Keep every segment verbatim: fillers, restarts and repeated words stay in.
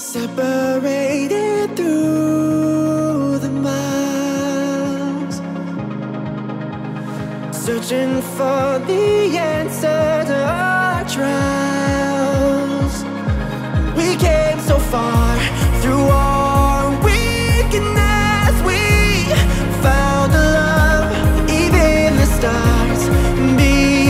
separated through the miles, searching for the answer to our trials. We came so far through our weakness. We found the love, even the stars between.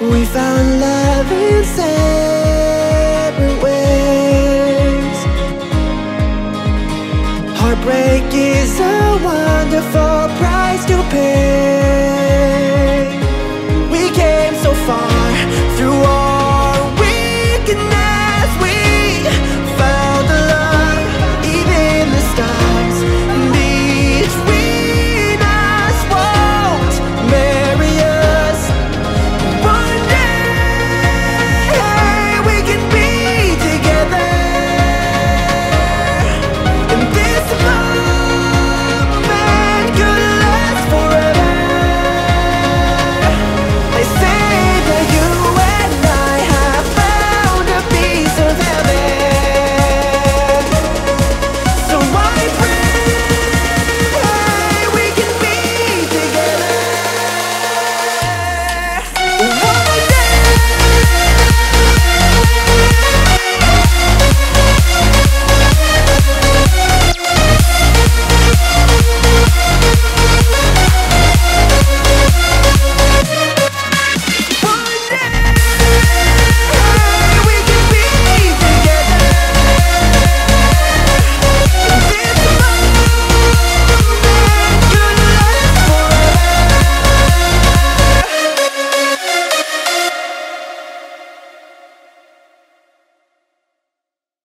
We found love in separate ways. Heartbreak is a wonderful price to pay.